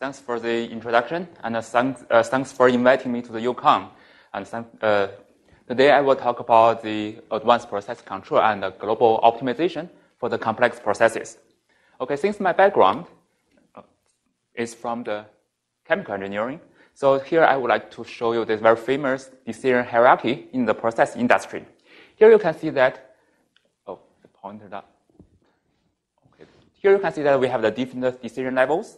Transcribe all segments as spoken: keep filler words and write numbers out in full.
Thanks for the introduction, and uh, thanks, uh, thanks for inviting me to the UConn. And uh, today I will talk about the advanced process control and the global optimization for the complex processes. Okay, since my background is from the chemical engineering, so here I would like to show you this very famous decision hierarchy in the process industry. Here you can see that. Oh, the pointer up. Okay. Here you can see that we have the different decision levels.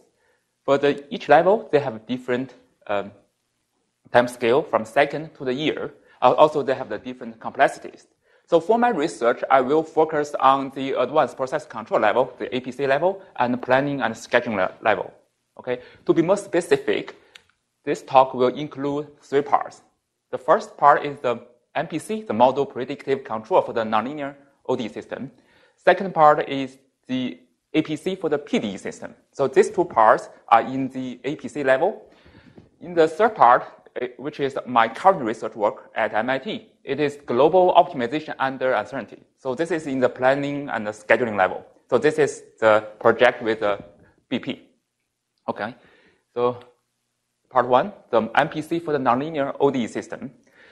For the, each level, they have different um, time scale from second to the year. Also, they have the different complexities. So for my research, I will focus on the advanced process control level, the A P C level, and planning and scheduling level. Okay. To be more specific, this talk will include three parts. The first part is the M P C, the model predictive control for the nonlinear O D E system. Second part is the A P C for the P D E system. So these two parts are in the A P C level. In the third part, which is my current research work at M I T, it is global optimization under uncertainty. So this is in the planning and the scheduling level. So this is the project with the B P. Okay. So part one, the M P C for the nonlinear O D E system.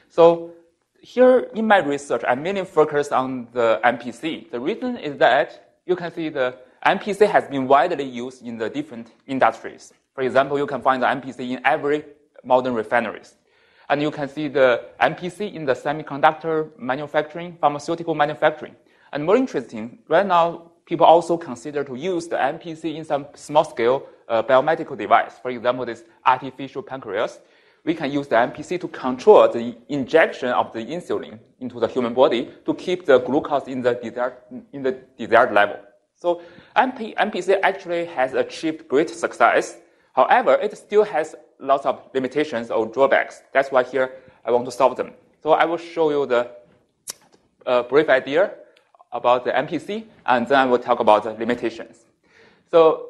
So here in my research, I mainly focused on the M P C. The reason is that you can see the M P C has been widely used in the different industries. For example, you can find the M P C in every modern refineries. And you can see the M P C in the semiconductor manufacturing, pharmaceutical manufacturing. And more interesting, right now, people also consider to use the M P C in some small-scale uh, biomedical device. For example, this artificial pancreas. We can use the M P C to control the injection of the insulin into the human body to keep the glucose in the desired, in the desired level. So M P C actually has achieved great success. However, it still has lots of limitations or drawbacks. That's why here I want to solve them. So I will show you the uh, brief idea about the M P C, and then I will talk about the limitations. So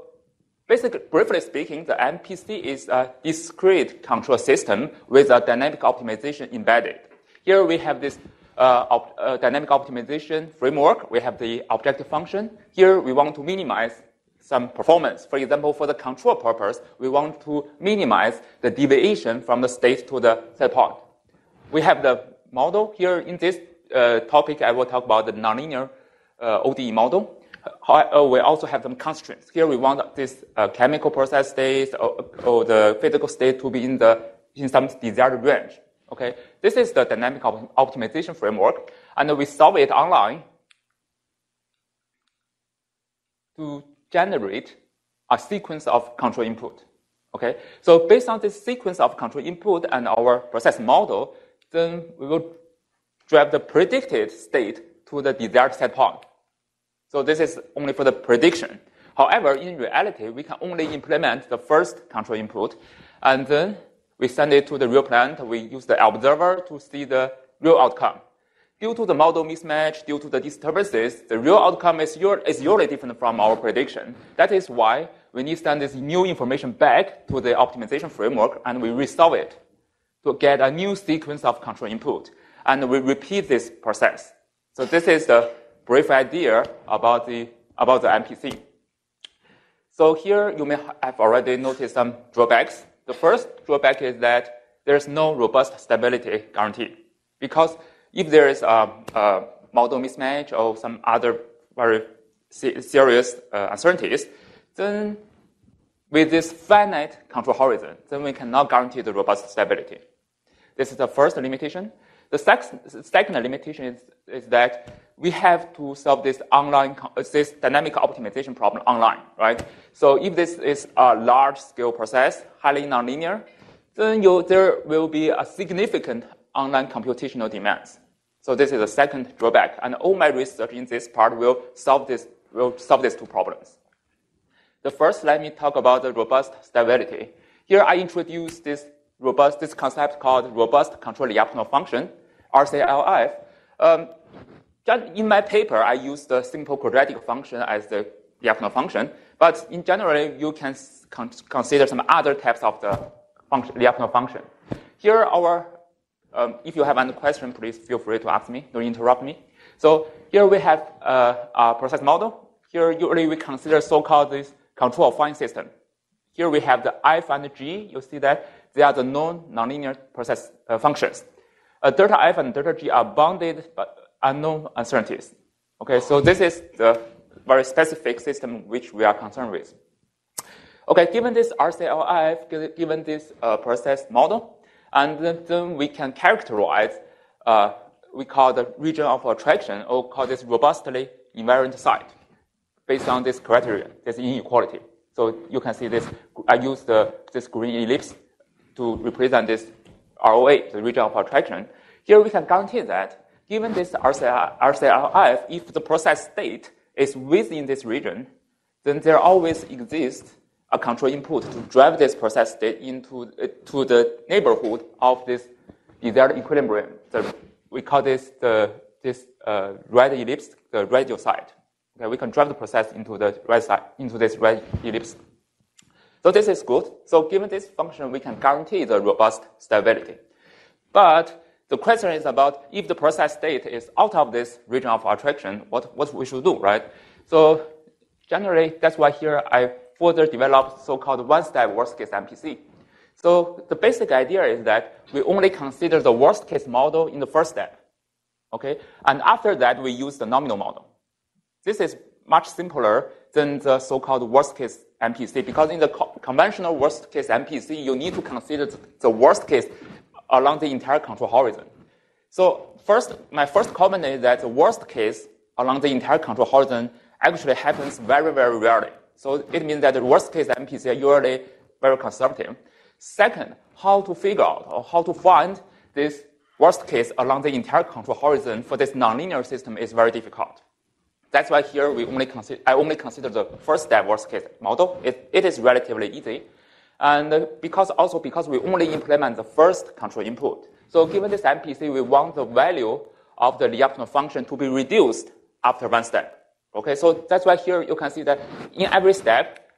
basically, briefly speaking, the M P C is a discrete control system with a dynamic optimization embedded. Here we have this Uh, op, uh, dynamic optimization framework. We have the objective function. Here we want to minimize some performance. For example, for the control purpose, we want to minimize the deviation from the state to the set point. We have the model. Here in this uh, topic, I will talk about the nonlinear uh, O D E model. However, we also have some constraints. Here we want this uh, chemical process state or, or the physical state to be in the in some desired range. Okay, this is the dynamic optimization framework, and we solve it online to generate a sequence of control input. Okay, so based on this sequence of control input and our process model, then we will drive the predicted state to the desired set point. So this is only for the prediction. However, in reality, we can only implement the first control input, and then we send it to the real plant. We use the observer to see the real outcome. Due to the model mismatch, due to the disturbances, the real outcome is usually different from our prediction. That is why we need to send this new information back to the optimization framework, and we resolve it to get a new sequence of control input. And we repeat this process. So this is the brief idea about the, about the M P C. So here you may have already noticed some drawbacks. The first drawback is that there is no robust stability guarantee, because if there is a, a model mismatch or some other very serious uh, uncertainties, then with this finite control horizon, then we cannot guarantee the robust stability. This is the first limitation. The second limitation is, is that we have to solve this online, this dynamic optimization problem online, right? So if this is a large-scale process, highly nonlinear, then you, there will be a significant online computational demands. So this is the second drawback, and all my research in this part will solve this, will solve these two problems. The first, let me talk about the robust stability. Here I introduce this robust, this concept called robust control Lyapunov function, R C L F. Um, In my paper, I use the simple quadratic function as the Lyapunov function, but in general, you can consider some other types of the function, Lyapunov function. Here, our um, if you have any question, please feel free to ask me. Don't interrupt me. So here we have uh, a process model. Here, usually we consider so-called this control affine system. Here we have the F and G. You see that they are the known nonlinear process uh, functions. Uh, delta F and delta G are bounded by unknown uncertainties. Okay, so this is the very specific system which we are concerned with. Okay, given this R C L F, given this uh, process model, and then we can characterize uh, we call the region of attraction, or call this robustly invariant site, based on this criterion, this inequality. So you can see this. I use the, this green ellipse to represent this R O A, the region of attraction. Here we can guarantee that given this R C L F, if the process state is within this region, then there always exists a control input to drive this process state into uh, to the neighborhood of this desired equilibrium. The, we call this the this uh, red ellipse, the radial side. Okay, we can drive the process into the red side, into this red ellipse. So this is good. So given this function, we can guarantee the robust stability. But the question is about if the process state is out of this region of attraction, what, what we should do, right? So generally, that's why here I further developed so-called one-step worst-case M P C. So the basic idea is that we only consider the worst-case model in the first step, okay? And after that, we use the nominal model. This is much simpler than the so-called worst-case M P C, because in the co- conventional worst-case M P C, you need to consider the worst case along the entire control horizon. So first, my first comment is that the worst case along the entire control horizon actually happens very, very rarely. So it means that the worst-case M P C are usually very conservative. Second, how to figure out or how to find this worst case along the entire control horizon for this nonlinear system is very difficult. That's why here we only consider, I only consider the first step worst case model. It, it is relatively easy. And because also because we only implement the first control input. So given this M P C, we want the value of the Lyapunov function to be reduced after one step. Okay, so that's why here you can see that in every step,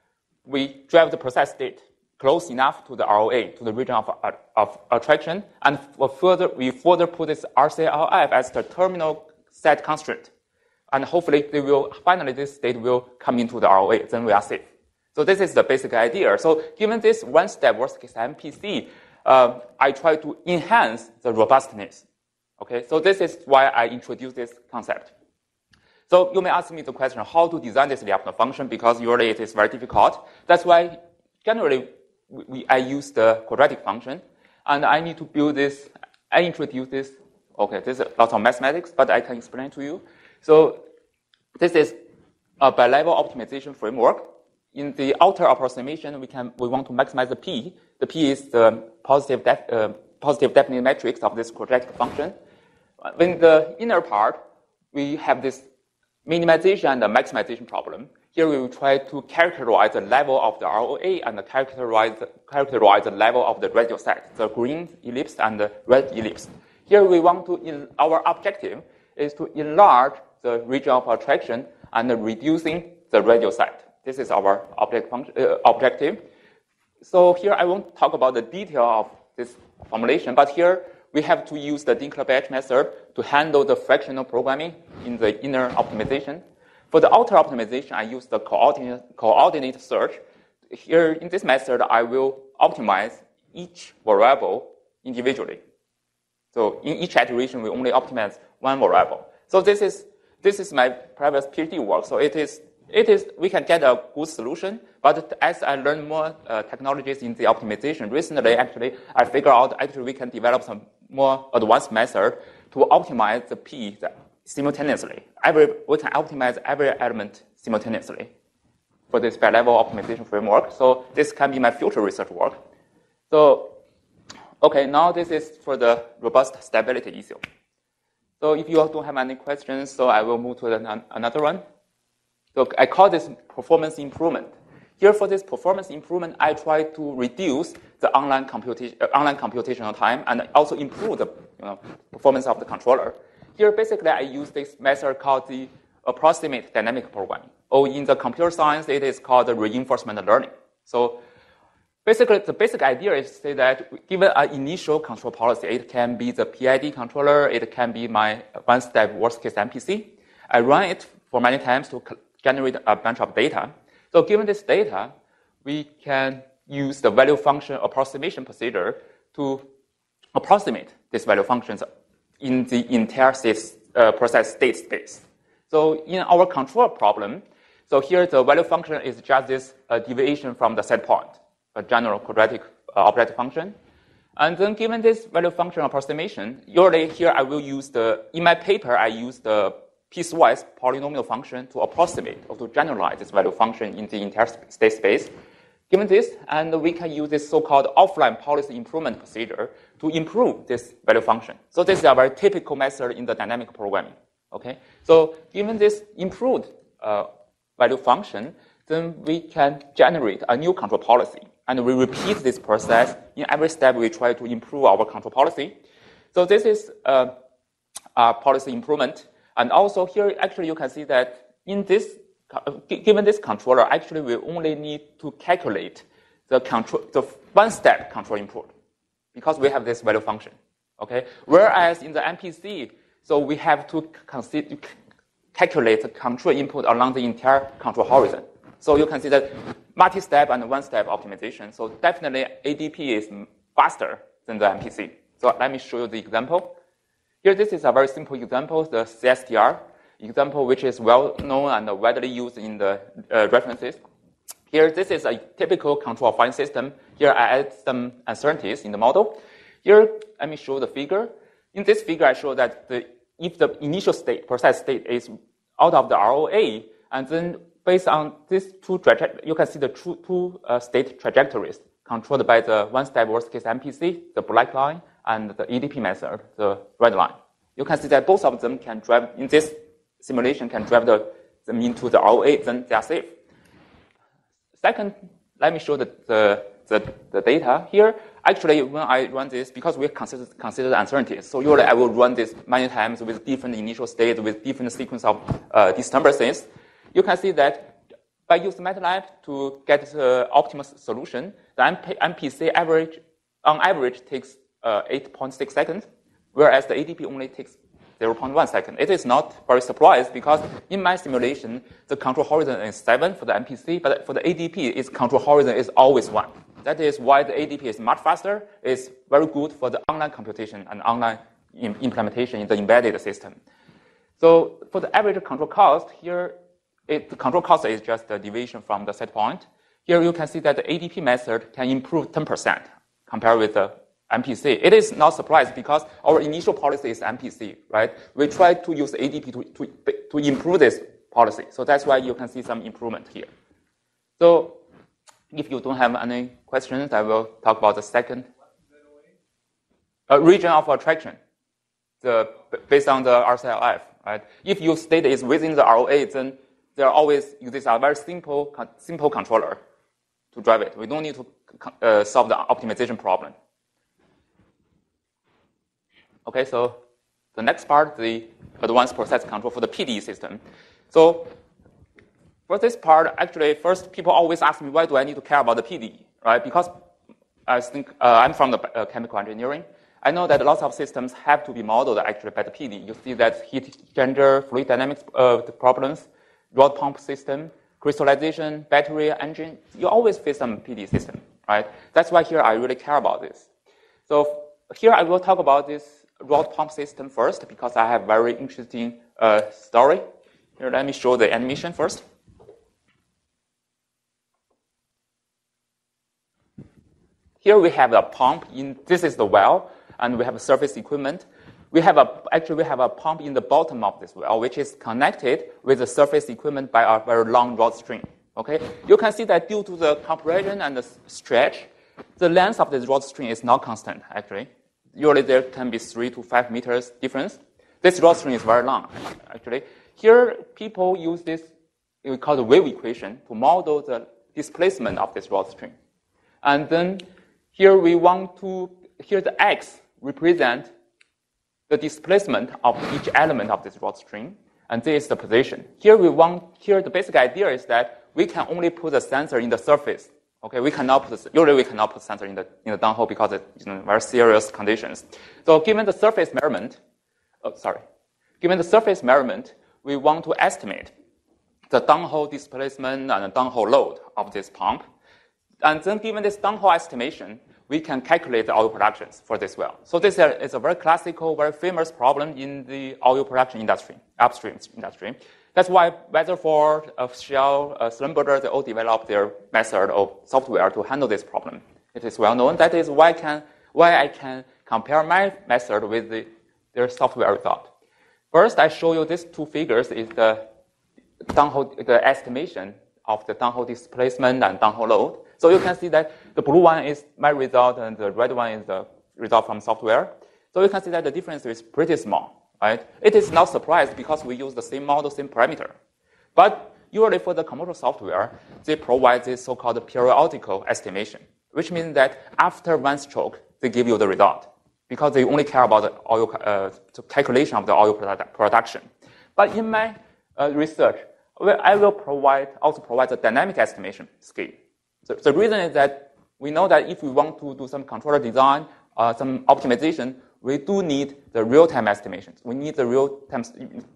we drive the process state close enough to the R O A, to the region of, of attraction, and for further, we further put this R C L F as the terminal set constraint. And hopefully, they will finally this state will come into the R O A, then we are safe. So this is the basic idea. So given this one-step worst-case M P C, uh, I try to enhance the robustness. Okay, so this is why I introduced this concept. So you may ask me the question, how to design this Lyapunov function, because usually it is very difficult. That's why generally, We, I use the quadratic function, and I need to build this. I introduce this. Okay, there's a lot of mathematics, but I can explain to you. So this is a bilevel optimization framework. In the outer approximation, we can we want to maximize the P. The P is the positive def, uh, positive definite matrix of this quadratic function. In the inner part, we have this minimization and the maximization problem. Here we will try to characterize the level of the R O A and characterize, characterize the level of the radial set, the green ellipse and the red ellipse. Here we want to, our objective is to enlarge the region of attraction and reducing the radial set. This is our object function, uh, objective. So here I won't talk about the detail of this formulation, but here we have to use the Dinkelbach method to handle the fractional programming in the inner optimization. For the outer optimization, I use the coordinate, coordinate search. Here, in this method, I will optimize each variable individually. So in each iteration, we only optimize one variable. So this is this is my previous PhD work. So it is it is we can get a good solution. But as I learn more uh, technologies in the optimization recently, actually, I figure out actually we can develop some more advanced method to optimize the P. The, simultaneously. Every, we can optimize every element simultaneously for this bi-level optimization framework. So this can be my future research work. So, okay, now this is for the robust stability issue. So if you don't have any questions, so I will move to the, another one. So I call this performance improvement. Here for this performance improvement, I try to reduce the online, computation, uh, online computational time and also improve the you know, performance of the controller. Here, basically, I use this method called the approximate dynamic programming. Or in the computer science, it is called the reinforcement learning. So basically, the basic idea is to say that given an initial control policy, it can be the P I D controller, it can be my one-step worst-case M P C. I run it for many times to generate a bunch of data. So given this data, we can use the value function approximation procedure to approximate these value functions in the entire state, uh, process state space. So in our control problem, so here the value function is just this uh, deviation from the set point, a general quadratic uh, objective function. And then given this value function approximation, usually here I will use the, in my paper I use the piecewise polynomial function to approximate or to generalize this value function in the entire state space. Given this, and we can use this so-called offline policy improvement procedure to improve this value function. So this is a very typical method in the dynamic programming. Okay, so given this improved uh, value function, then we can generate a new control policy. And we repeat this process. In every step, we try to improve our control policy. So this is a, a policy improvement. And also here, actually, you can see that in this, given this controller, actually, we only need to calculate the control, the one-step control input, because we have this value function. Okay. Whereas in the M P C, so we have to consider, calculate the control input along the entire control horizon. So you can see that multi-step and one-step optimization. So definitely A D P is faster than the M P C. So let me show you the example. Here, this is a very simple example, the C S T R example, which is well known and widely used in the uh, references. Here, this is a typical control affine system. Here, I add some uncertainties in the model. Here, let me show the figure. In this figure, I show that the, if the initial state, process state, is out of the R O A, and then based on these two trajectories, you can see the two, two uh, state trajectories controlled by the one-step worst-case M P C, the black line, and the A D P method, the red line. You can see that both of them can drive, in this simulation, can drive the, them into the R O A, then they are safe. Second, let me show the, the, the, the data here. Actually, when I run this, because we consider, consider the uncertainties, so usually I will run this many times with different initial states, with different sequence of uh, disturbances. You can see that by using MATLAB to get the optimal solution, the M P C average, on average takes uh, eight point six seconds, whereas the A D P only takes zero point one seconds. It is not very surprised because in my simulation, the control horizon is seven for the M P C, but for the A D P, its control horizon is always one. That is why the A D P is much faster. It's very good for the online computation and online im- implementation in the embedded system. So for the average control cost here, It, the control cost is just the deviation from the set point. Here you can see that the A D P method can improve ten percent compared with the M P C. It is not surprised because our initial policy is M P C, right? We try to use A D P to, to, to improve this policy. So that's why you can see some improvement here. So if you don't have any questions, I will talk about the second uh, region of attraction, the, based on the R C L F, right? If your state is within the R O A, then there are always, these are very simple, simple controller to drive it. We don't need to uh, solve the optimization problem. Okay, so the next part, the advanced process control for the P D E system. So for this part, actually, first, people always ask me, why do I need to care about the P D E, right? Because I think uh, I'm from the uh, chemical engineering. I know that lots of systems have to be modeled actually by the P D E. You see that heat exchanger, fluid dynamics uh, problems, rod pump system, crystallization, battery, engine, you always face some P D E system, right? That's why here I really care about this. So here I will talk about this rod pump system first because I have very interesting uh, story. Here, let me show the animation first. Here we have a pump in, this is the well, and we have a surface equipment. We have a, actually, we have a pump in the bottom of this well, which is connected with the surface equipment by a very long rod string. Okay? You can see that due to the compression and the stretch, the length of this rod string is not constant, actually. Usually there can be three to five meters difference. This rod string is very long, actually. Here, people use this, we call the wave equation, to model the displacement of this rod string. And then here we want to, here the X represent the displacement of each element of this rod string, and this is the position. Here we want, here the basic idea is that we can only put the sensor in the surface. Okay, we cannot put the, usually we cannot put sensor in the in the downhole because it's, you know, very serious conditions. So given the surface measurement, oh sorry, given the surface measurement, we want to estimate the downhole displacement and the downhole load of this pump. And then given this downhole estimation, we can calculate the oil productions for this well. So this is a very classical, very famous problem in the oil production industry, upstream industry. That's why Weatherford, Shell, Schlumberger, they all developed their method of software to handle this problem. It is well known. That is why I can, why I can compare my method with the, their software result. First, I show you these two figures is the downhole, the estimation of the downhole displacement and downhole load. So you can see that the blue one is my result and the red one is the result from software. So you can see that the difference is pretty small, right? It is not surprised because we use the same model, same parameter. But usually for the commercial software, they provide this so-called periodical estimation, which means that after one stroke, they give you the result because they only care about the oil, uh, calculation of the oil product, production. But in my uh, research, I will provide, also provide the dynamic estimation scheme. So the reason is that we know that if we want to do some controller design, uh, some optimization, we do need the real-time estimations. We need the real-time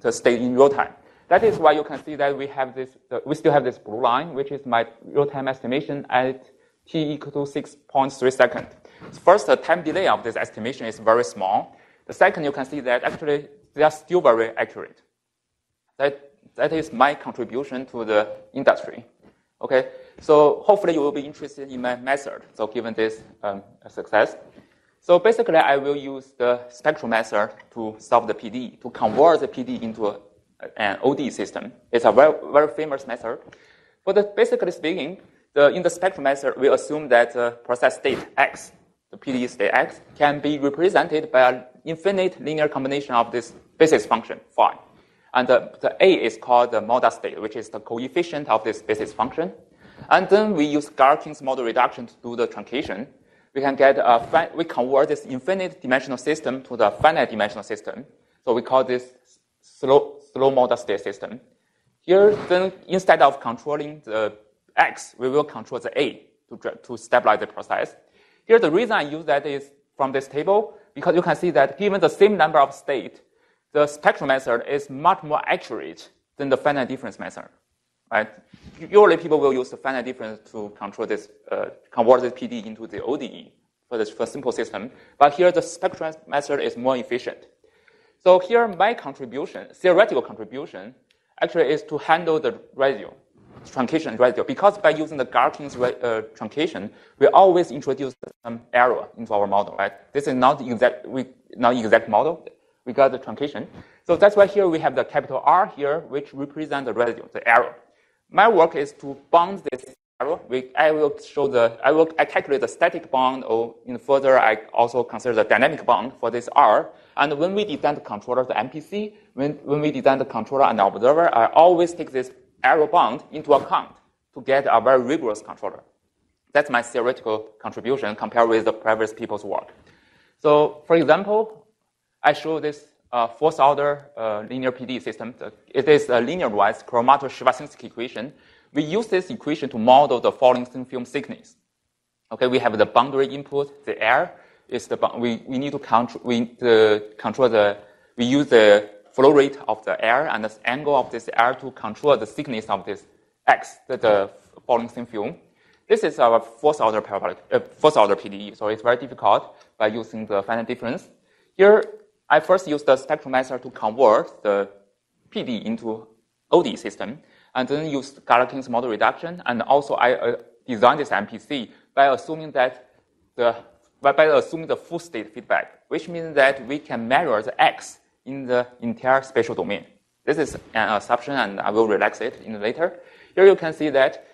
to stay in real-time. That is why you can see that we have this. Uh, we still have this blue line, which is my real-time estimation at t equal to six point three seconds. First, the time delay of this estimation is very small. The second, you can see that actually they are still very accurate. That that is my contribution to the industry. Okay. So hopefully you will be interested in my method, so given this um, success. So basically, I will use the spectral method to solve the P D E, to convert the P D E into a, an O D E system. It's a very, very famous method. But the, basically speaking, the, in the spectral method, we assume that uh, process state X, the P D E state X, can be represented by an infinite linear combination of this basis function, phi. And the, the A is called the modal state, which is the coefficient of this basis function. And then we use Garkin's model reduction to do the truncation. We can get a fi- we convert this infinite dimensional system to the finite dimensional system. So we call this slow slow modal state system. Here, then instead of controlling the X, we will control the A to to stabilize the process. Here, the reason I use that is from this table because you can see that given the same number of states, the spectral method is much more accurate than the finite difference method. Right? Usually people will use the finite difference to control this, uh, convert this P D E into the O D E for this for simple system. But here the spectral method is more efficient. So here my contribution, theoretical contribution, actually is to handle the ratio, truncation ratio. Because by using the Garkin's uh, truncation, we always introduce some error into our model. Right? This is not exact, we not exact model. We got the truncation. So that's why here we have the capital R here, which represents the ratio, the error. My work is to bound this error. We, I will show the, I will I calculate the static bound, or in further, I also consider the dynamic bound for this R. And when we design the controller, the M P C, when, when we design the controller and the observer, I always take this error bound into account to get a very rigorous controller. That's my theoretical contribution compared with the previous people's work. So, for example, I show this Uh, fourth order uh, linear P D E system. It is a linearized Kuramoto-Sivashinsky equation. We use this equation to model the following thin film thickness. Okay, we have the boundary input, the air is the we we need to control we uh, control the we use the flow rate of the air and the angle of this air to control the thickness of this X, the, the following thin film. This is our fourth order parabolic uh, fourth order P D E. So it's very difficult by using the finite difference here. I first use the spectral method to convert the P D E into O D E system, and then use Garkin's model reduction. And also, I uh, designed this M P C by assuming that the by, by assuming the full state feedback, which means that we can measure the X in the entire spatial domain. This is an assumption, and I will relax it in later. Here you can see that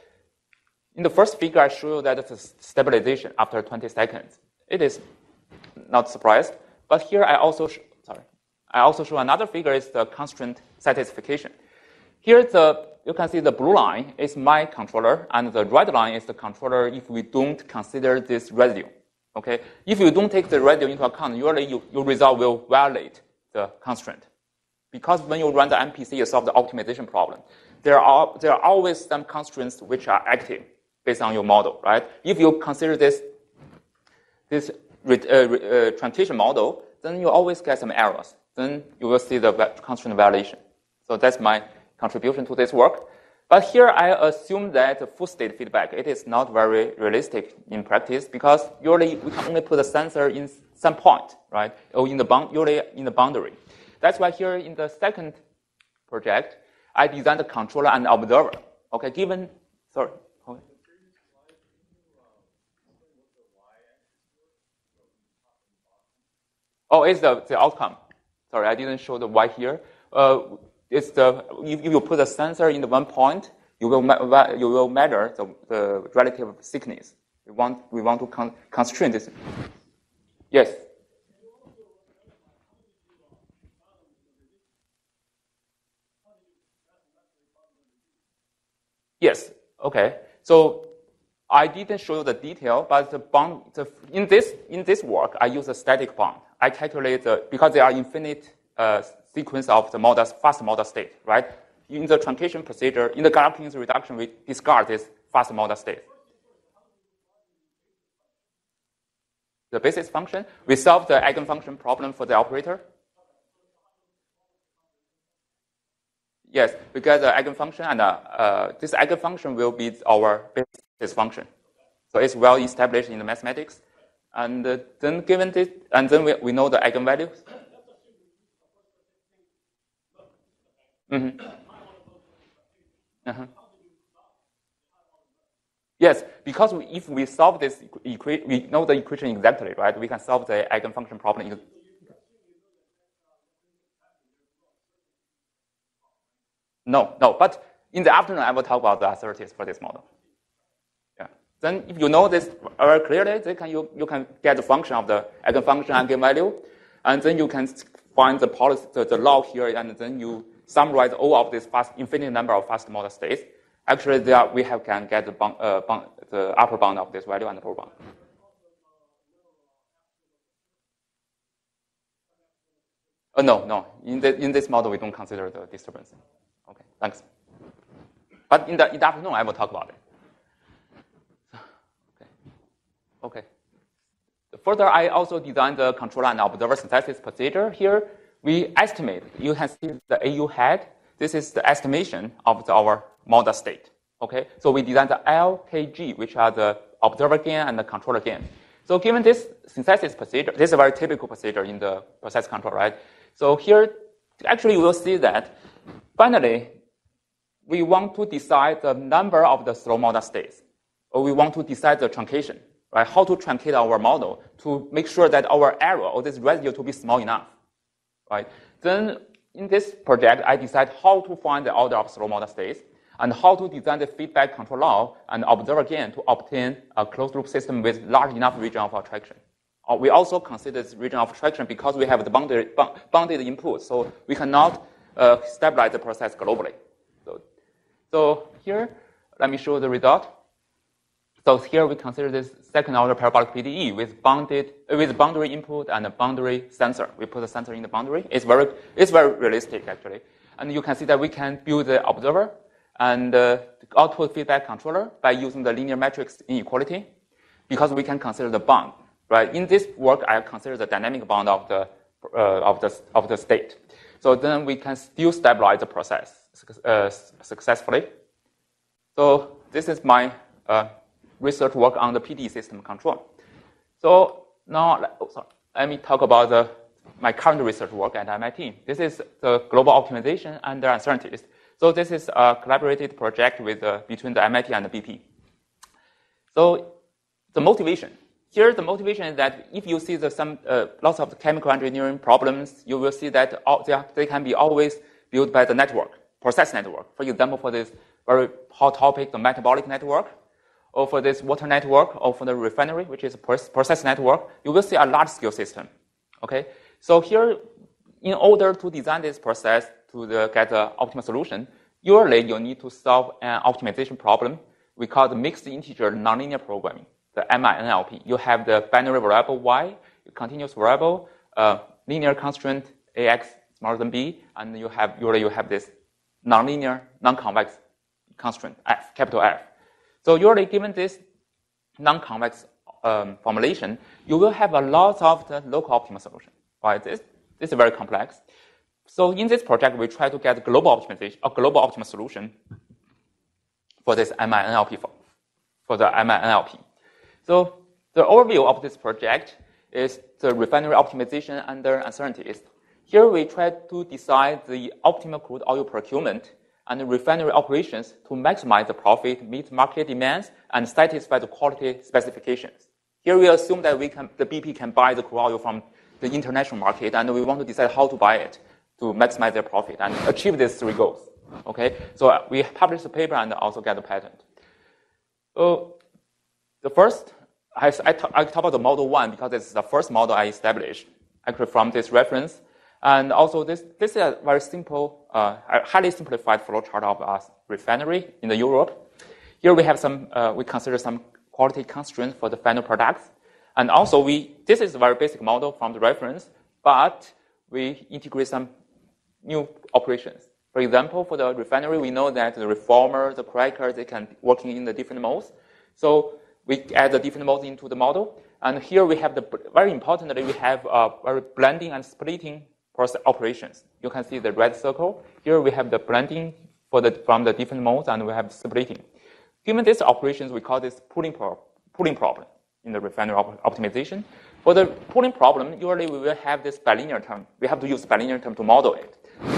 in the first figure, I show you that the stabilization after twenty seconds. It is not surprised. But here I also sh- sorry, I also show another figure is the constraint satisfaction. Here the you can see the blue line is my controller and the red line is the controller if we don't consider this ratio. Okay, if you don't take the ratio into account, usually you, your result will violate the constraint, because when you run the M P C, you solve the optimization problem. There are there are always some constraints which are active based on your model, right? If you consider this this Uh, uh, truncation model, then you always get some errors. Then you will see the constraint violation. So that's my contribution to this work. But here I assume that full state feedback, it is not very realistic in practice because usually we can only put a sensor in some point, right? Or in the bound, usually in the boundary. That's why here in the second project, I designed a controller and observer. Okay, given, sorry. Okay. Oh, it's the, the outcome. Sorry, I didn't show the Y here. Uh, It's the, if you put a sensor in the one point, you will, you will measure the, the relative thickness. We want, we want to con constrain this. Yes? Yes, okay. So I didn't show you the detail, but the bound, the, in, this, in this work, I use a static bound. I calculate, the, because they are infinite, uh, sequence of the model, fast model state, right? In the truncation procedure, in the Galerkin's reduction, we discard this fast model state. The basis function, we solve the eigenfunction problem for the operator. Yes, we get the eigenfunction, and uh, uh, this eigenfunction will be our basis function. So it's well established in the mathematics. And uh, then given this, and then we, we know the eigenvalues. Mm-hmm. Uh-huh. Yes, because we, if we solve this equation, we know the equation exactly, right? We can solve the eigenfunction problem. No, no, but in the afternoon, I will talk about the uncertainties for this model. Yeah. Then if you know this very clearly, then can you, you can get the function of the eigenfunction and eigenvalue, and then you can find the policy, the, the law here, and then you summarize all of these fast, infinite number of fast model states. Actually, they are, we have can get the, bound, uh, bound, the upper bound of this value and the lower bound. Uh, no, no. In, the, in this model, we don't consider the disturbance. Okay, thanks. But in the, in the afternoon, I will talk about it. Okay. Okay. Further, I also designed the controller and observer synthesis procedure here. We estimate, you can see the A U head. This is the estimation of the, our model state. Okay, so we designed the L, K, G, which are the observer gain and the controller gain. So given this synthesis procedure, this is a very typical procedure in the process control, right? So here, actually, you will see that finally, we want to decide the number of the slow model states, or we want to decide the truncation, right? How to truncate our model to make sure that our error or this residue to be small enough. Right. Then in this project, I decide how to find the order of slow model states and how to design the feedback control law and observer gain to obtain a closed-loop system with large enough region of attraction. Uh, we also consider this region of attraction because we have the bounded, bounded input, so we cannot uh, stabilize the process globally. So, so here, let me show the result. So here we consider this second-order parabolic P D E with bounded, with boundary input and a boundary sensor. We put the sensor in the boundary. It's very, it's very realistic actually, and you can see that we can build the observer and uh, the output feedback controller by using the linear matrix inequality, because we can consider the bound. Right? In this work, I consider the dynamic bound of the uh, of the of the state. So then we can still stabilize the process uh, successfully. So this is my. Uh, research work on the P D E system control. So now oh, sorry, let me talk about the, my current research work at M I T. This is the global optimization under uncertainties. So this is a collaborated project with uh, between the M I T and the B P. So the motivation. Here the motivation is that if you see the, some uh, lots of the chemical engineering problems, you will see that all, they, are, they can be always built by the network, process network. For example, for this very hot topic, the metabolic network, or for this water network, or for the refinery, which is a process network, you will see a large-scale system. Okay, so here, in order to design this process to the, get the optimal solution, usually you need to solve an optimization problem we call the mixed integer nonlinear programming, the M I N L P. You have the binary variable y, continuous variable, uh, linear constraint ax smaller than b, and you have usually you have this nonlinear, non-convex constraint f, capital F. So usually, given this non-convex um, formulation, you will have a lot of the local optimal solution. Right? This, this is very complex. So in this project, we try to get global optimization, a global optimal solution for this M I N L P for, for the M I N L P. So the overview of this project is the refinery optimization under uncertainties. Here we try to decide the optimal crude oil procurement and refinery operations to maximize the profit, meet market demands, and satisfy the quality specifications. Here we assume that we can, the B P can buy the crude oil from the international market, and we want to decide how to buy it to maximize their profit and achieve these three goals. Okay, so we publish the paper and also get the patent. So the first, I, I, talk, I talk about the model one because it's the first model I established, actually from this reference. And also, this, this is a very simple, uh, highly simplified flow chart of a refinery in the Europe. Here we have some, uh, we consider some quality constraints for the final products. And also, we this is a very basic model from the reference, but we integrate some new operations. For example, for the refinery, we know that the reformer, the cracker, they can work in the different modes. So we add the different modes into the model. And here we have the, very importantly, we have uh, very blending and splitting process operations. You can see the red circle. Here we have the blending for the, from the different modes, and we have splitting. Given these operations, we call this pooling, pro pooling problem in the refinery op optimization. For the pooling problem, usually we will have this bilinear term. We have to use bilinear term to model it.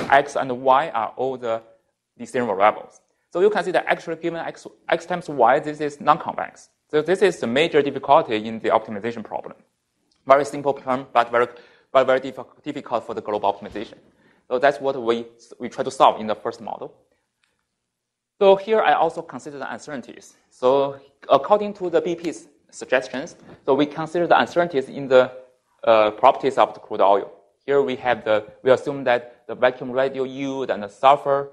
X and Y are all the decision variables. So you can see that actually given X, X times Y, this is non-convex. So this is the major difficulty in the optimization problem. Very simple term, but very but very diff difficult for the global optimization. So that's what we, we try to solve in the first model. So here I also consider the uncertainties. So according to the B P's suggestions, so we consider the uncertainties in the uh, properties of the crude oil. Here we have the, we assume that the vacuum radial yield and the sulfur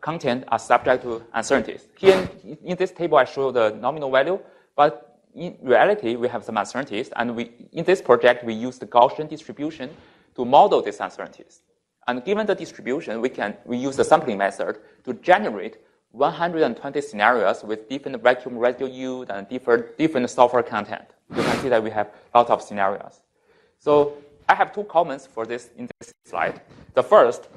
content are subject to uncertainties. Here in, in this table I show the nominal value, but in reality, we have some uncertainties, and we, in this project, we use the Gaussian distribution to model these uncertainties. And given the distribution, we can we use the sampling method to generate one hundred twenty scenarios with different vacuum residual yield and different different sulfur content. You can see that we have lots of scenarios. So I have two comments for this in this slide. The first,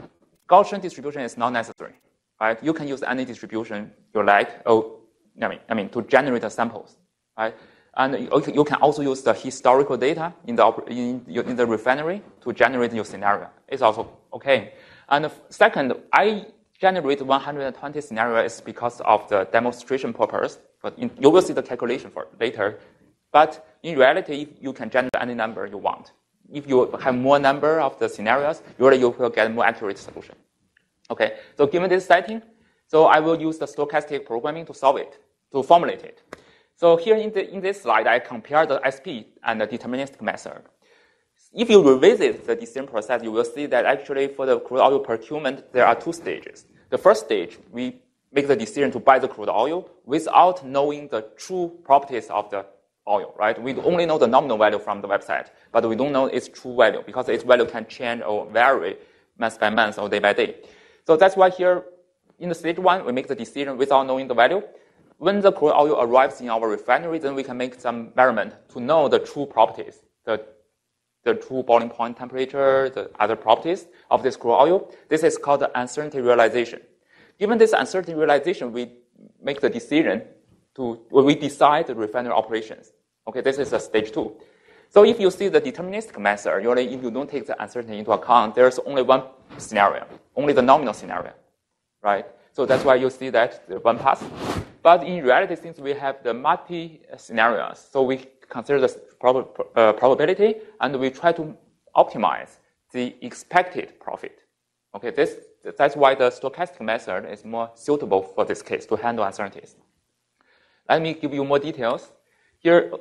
Gaussian distribution is not necessary. Right? You can use any distribution you like. Oh, I mean, I mean to generate the samples. Right? And you can also use the historical data in the, in, in the refinery to generate your scenario. It's also okay. And second, I generate one hundred twenty scenarios because of the demonstration purpose. But in, you will see the calculation for later. But in reality, you can generate any number you want. If you have more number of the scenarios, usually you will get a more accurate solution. Okay. So given this setting, so I will use the stochastic programming to solve it, to formulate it. So here in, the, in this slide, I compare the S P and the deterministic method. If you revisit the decision process, you will see that actually for the crude oil procurement, there are two stages. The first stage, we make the decision to buy the crude oil without knowing the true properties of the oil, right? We only know the nominal value from the website, but we don't know its true value because its value can change or vary month by month or day by day. So that's why here in the stage one, we make the decision without knowing the value. When the crude oil arrives in our refinery, then we can make some measurement to know the true properties, the, the true boiling point temperature, the other properties of this crude oil. This is called the uncertainty realization. Given this uncertainty realization, we make the decision to, we decide the refinery operations. Okay, this is a stage two. So if you see the deterministic method, usually if you don't take the uncertainty into account, there's only one scenario, only the nominal scenario, right? So that's why you see that the one pass. But in reality, since we have the multi-scenarios, so we consider the prob uh, probability, and we try to optimize the expected profit. Okay, this, that's why the stochastic method is more suitable for this case to handle uncertainties. Let me give you more details. Here,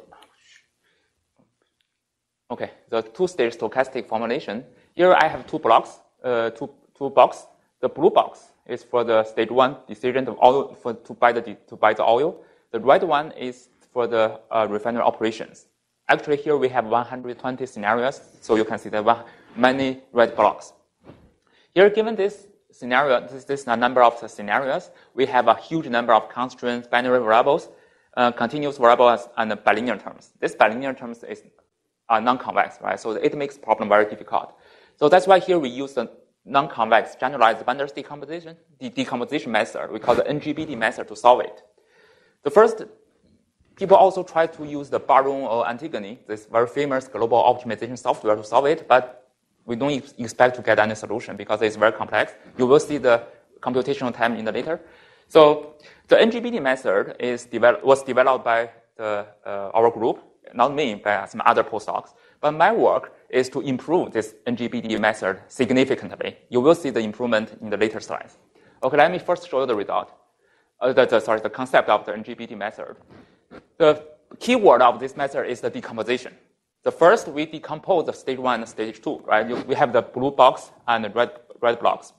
okay, the two-stage stochastic formulation. Here I have two blocks, uh, two, two boxes. The blue box is for the stage one decision of oil for, to, buy the, to buy the oil. The red one is for the uh, refinery operations. Actually, here we have one hundred twenty scenarios, so you can see there are many red blocks. Here, given this scenario, this is the number of the scenarios, we have a huge number of constraints, binary variables, uh, continuous variables, and bilinear terms. This bilinear terms is uh, non-convex, right? So it makes problem very difficult. So that's why here we use the non-convex generalized Benders decomposition, the decomposition method. We call the N G B D method to solve it. The first, people also try to use the Baron or Antigone, this very famous global optimization software, to solve it, but we don't ex expect to get any solution because it's very complex. You will see the computational time in the later. So the N G B D method is develop, was developed by the, uh, our group, not me, by some other postdocs. But my work is to improve this N G B D method significantly. You will see the improvement in the later slides. Okay, let me first show you the result. Uh, the, the, sorry, the concept of the N G B D method. The keyword of this method is the decomposition. The first, we decompose the stage one and stage two, right? You, we have the blue box and the red, red blocks.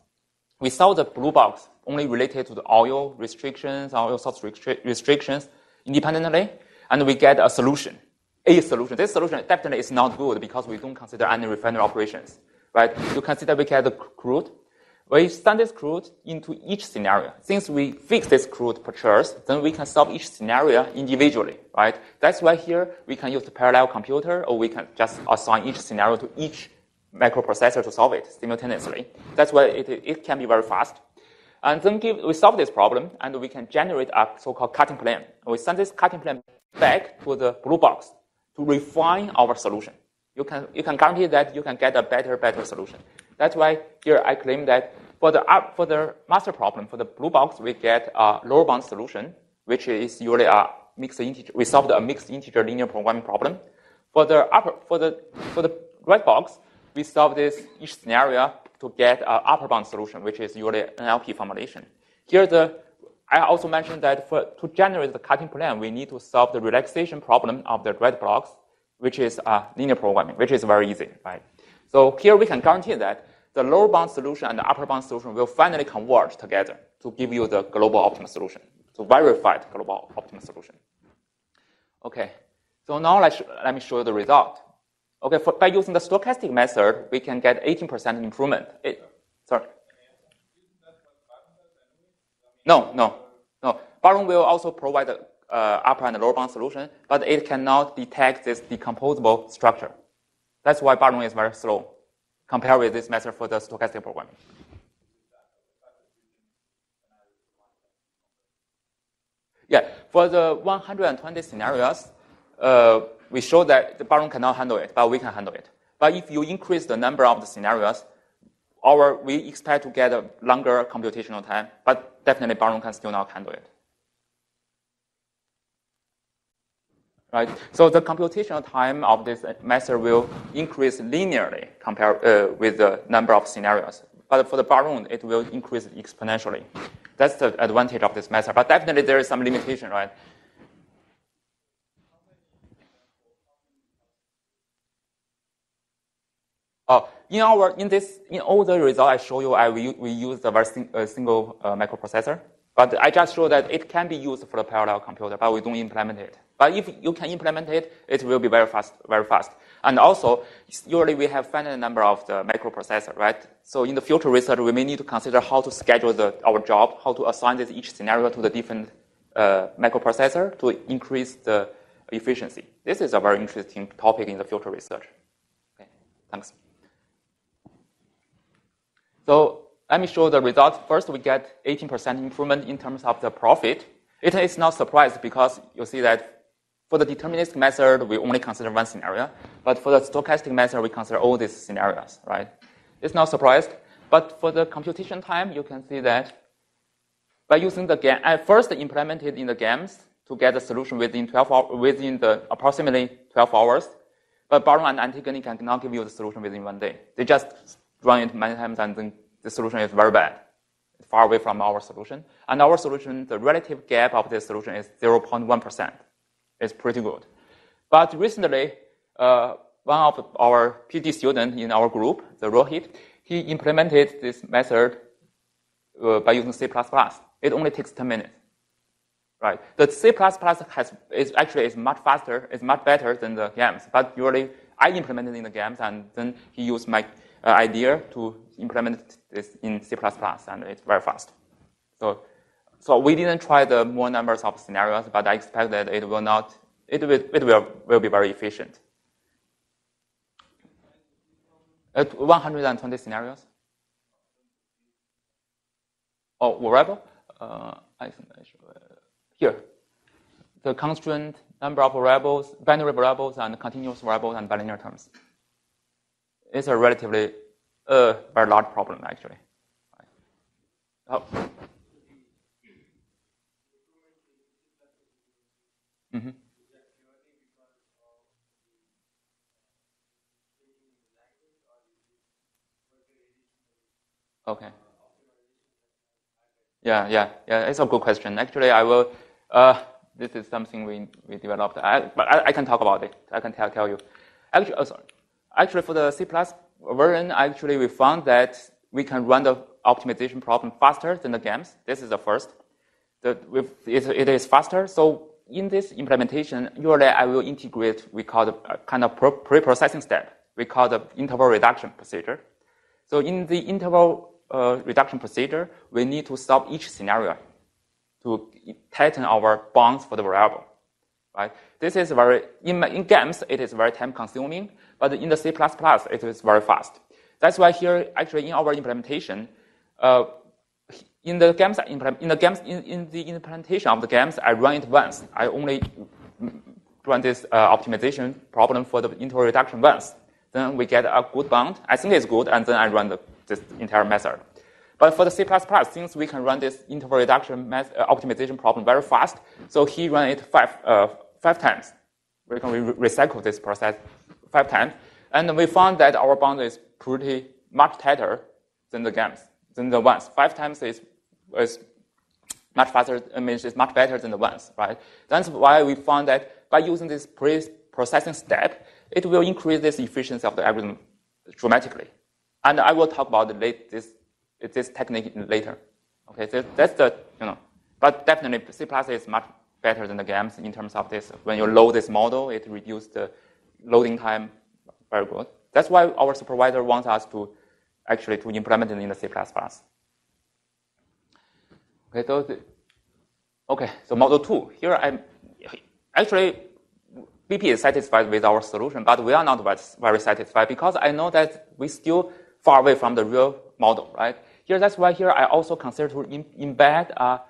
We saw the blue box only related to the oil restrictions, oil source restrictions independently, and we get a solution, a solution. This solution definitely is not good because we don't consider any refinery operations, right? You consider we get the crude. We send this crude into each scenario. Since we fix this crude purchase, then we can solve each scenario individually, right? That's why here we can use the parallel computer, or we can just assign each scenario to each microprocessor to solve it simultaneously. That's why it, it can be very fast. And then give, we solve this problem, and we can generate a so-called cutting plan. We send this cutting plan back to the blue box to refine our solution. You can, you can guarantee that you can get a better, better solution. That's why here I claim that for the, for the master problem, for the blue box, we get a lower bound solution, which is usually a mixed integer. We solved a mixed integer linear programming problem. For the upper, for the, for the red box, we solve this each scenario to get an upper bound solution, which is usually an N L P formulation. Here the, I also mentioned that for, to generate the cutting plan, we need to solve the relaxation problem of the red blocks, which is uh, linear programming, which is very easy, right? So here we can guarantee that the lower bound solution and the upper bound solution will finally converge together to give you the global optimal solution, to verified global optimal solution. Okay, so now let, let me show you the result. Okay, for, by using the stochastic method, we can get eighteen percent improvement. It, sorry. No, no, no. Baron will also provide the uh, upper and lower bound solution, but it cannot detect this decomposable structure. That's why Baron is very slow compared with this method for the stochastic programming. Yeah, for the one hundred twenty scenarios, uh, we show that the Baron cannot handle it, but we can handle it. But if you increase the number of the scenarios, our, we expect to get a longer computational time, but definitely Baron can still not handle it. Right. So the computational time of this method will increase linearly compared uh, with the number of scenarios. But for the Baron, it will increase exponentially. That's the advantage of this method. But definitely there is some limitation, right? Oh, in our in this in all the results I show you, I we, we use the very sing, uh, single uh, microprocessor. But I just show that it can be used for a parallel computer, but we don't implement it. But if you can implement it, it will be very fast, very fast. And also, usually we have finite number of the microprocessor, right? So in the future research, we may need to consider how to schedule the, our job, how to assign this each scenario to the different uh, microprocessor to increase the efficiency. This is a very interesting topic in the future research. Okay, thanks. So, let me show the results. First, we get eighteen percent improvement in terms of the profit. It is not surprised because you see that for the deterministic method, we only consider one scenario. But for the stochastic method, we consider all these scenarios, right? It's not surprised. But for the computation time, you can see that by using the GAMS, I first implemented in the GAMS to get a solution within twelve hours, within the approximately twelve hours. But Baron and Antigone cannot give you the solution within one day. They just run it many times and then the solution is very bad, far away from our solution. And our solution, the relative gap of this solution is zero point one percent. It's pretty good. But recently, uh, one of our P H D students in our group, the Rohit, he implemented this method uh, by using C plus plus. It only takes ten minutes. Right? The C plus plus has, is actually is much faster, is much better than the GAMS. But usually, I implemented in the GAMS, and then he used my uh, idea to implement this in C plus plus, and it's very fast. So, so we didn't try the more numbers of scenarios, but I expect that it will not, it will, it will, will be very efficient. At one hundred twenty scenarios. Oh, variable? Uh, I think I should, uh, here. the constraint, number of variables, binary variables, and continuous variables and bilinear terms. It's a relatively uh, very large problem, actually. Oh. Mm-hmm. Okay. Yeah, yeah, yeah. It's a good question. Actually, I will. Uh, this is something we we developed. I, but I, I can talk about it. I can tell tell you. Actually, oh, sorry. Actually, for the C plus version, actually we found that we can run the optimization problem faster than the GAMS. This is the first. The with it, it is faster. So in this implementation, usually I will integrate we call the uh, kind of pre-processing step. We call the interval reduction procedure. So in the interval uh, reduction procedure, we need to solve each scenario to tighten our bounds for the variable. Right? This is very in, in GAMS it is very time consuming, but in the C plus plus it is very fast. That's why here actually in our implementation, uh, in the GAMS in the GAMS in, in the implementation of the GAMS, I run it once. I only run this uh, optimization problem for the interval reduction once. Then we get a good bound. I think it's good, and then I run the, this entire method. But for the C plus plus, since we can run this interval reduction method, uh, optimization problem very fast, so he ran it five uh, five times. We can re recycle this process five times, and we found that our bound is pretty much tighter than the GAMS, than the ones. Five times is is much faster. I mean, it's much better than the ones, right? That's why we found that by using this pre-processing step, it will increase this efficiency of the algorithm dramatically. And I will talk about this this technique later. Okay, so that's the, you know, but definitely C plus is much better than the GAMS in terms of this. When you load this model, it reduces the loading time very good. That's why our supervisor wants us to actually to implement it in the C plus plus. Okay, so, the, okay, so model two. Here I'm, actually, B P is satisfied with our solution, but we are not very satisfied because I know that we're still far away from the real model, right? Here, that's why here I also consider to in, embed a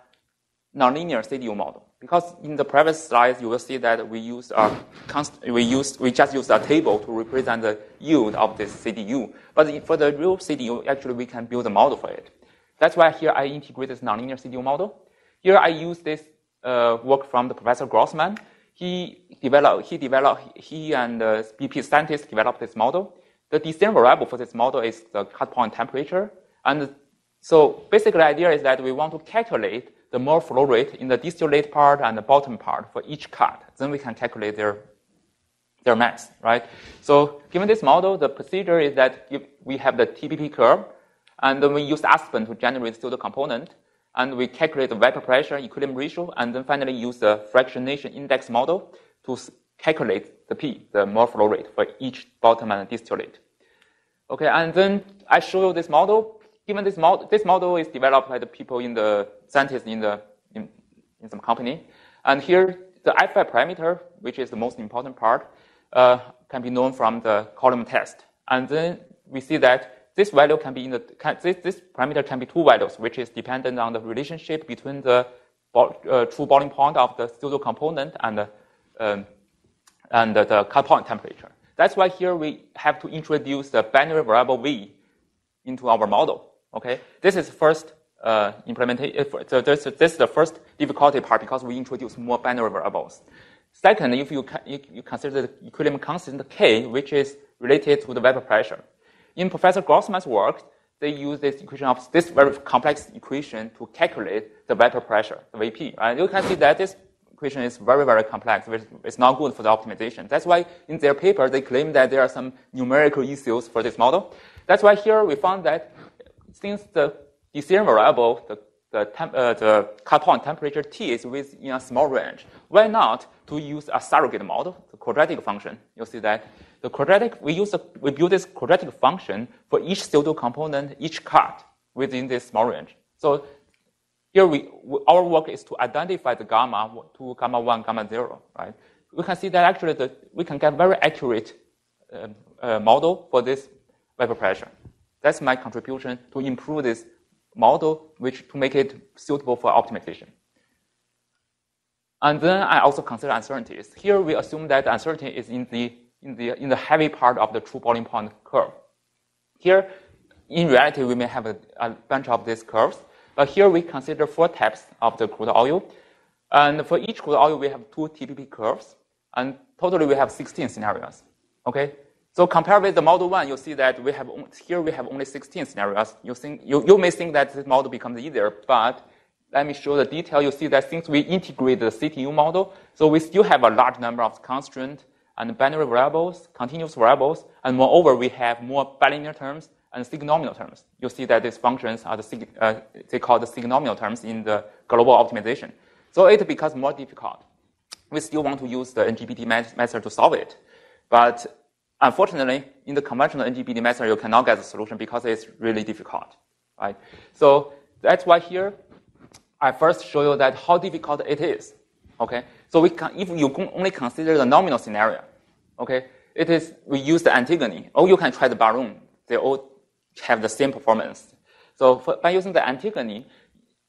nonlinear C D U model, because in the previous slides you will see that we use a const, we use we just use a table to represent the yield of this C D U. But for the real C D U, actually we can build a model for it. That's why here I integrate this nonlinear C D U model. Here I use this uh, work from the Professor Grossmann. He developed, he developed, he and uh, B P scientists developed this model. The decision variable for this model is the cut point temperature. And so basically the idea is that we want to calculate the mole flow rate in the distillate part and the bottom part for each cut. Then we can calculate their, their mass, right? So given this model, the procedure is that if we have the T P P curve, and then we use Aspen to generate pseudo component. And we calculate the vapor pressure equilibrium ratio, and then finally use the fractionation index model to calculate the P, the mole flow rate for each bottom and distillate. Okay, and then I show you this model. Given this model, this model is developed by the people in the scientists in the in, in some company. And here the I F I parameter, which is the most important part, uh, can be known from the column test. And then we see that this value can be in the can, this, this parameter can be two values, which is dependent on the relationship between the uh, true boiling point of the pseudo component and the, um, and the, the cut point temperature. That's why here we have to introduce the binary variable v into our model. Okay, this is first uh, implementation. So this, this is the first difficulty part because we introduce more binary variables. Second, if you if you consider the equilibrium constant k, which is related to the vapor pressure. In Professor Grossmann's work, they use this equation of this very complex equation to calculate the vapor pressure, the V P. Right? You can see that this equation is very, very complex. It's not good for the optimization. That's why in their paper, they claim that there are some numerical issues for this model. That's why here we found that since the decision variable, the, the, temp, uh, the cut point temperature T is within a small range, why not to use a surrogate model, the quadratic function? You'll see that. The quadratic, we use a, we build this quadratic function for each pseudo component, each cut within this small range. So here we, our work is to identify the gamma two, gamma one, gamma zero, right? We can see that actually the, we can get very accurate uh, uh, model for this vapor pressure. That's my contribution to improve this model, which to make it suitable for optimization. And then I also consider uncertainties. Here we assume that uncertainty is in the in the in the heavy part of the true boiling point curve. Here, in reality, we may have a, a bunch of these curves, but here we consider four types of the crude oil, and for each crude oil we have two T P P curves, and totally we have sixteen scenarios. Okay, so compared with the model one, you see that we have here we have only sixteen scenarios. You think you you may think that this model becomes easier, but let me show the detail. You see that since we integrate the C T U model, so we still have a large number of constraint and binary variables, continuous variables, and moreover, we have more bilinear terms and signomial terms. You see that these functions are the uh, they call the signomial terms in the global optimization. So it becomes more difficult. We still want to use the N G B D method to solve it, but unfortunately, in the conventional N G B D method, you cannot get the solution because it's really difficult, right? So that's why here, I first show you that how difficult it is. Okay, so we can, if you only consider the nominal scenario, okay, it is we use the Antigone, or you can try the Baron. They all have the same performance. So for, by using the Antigone,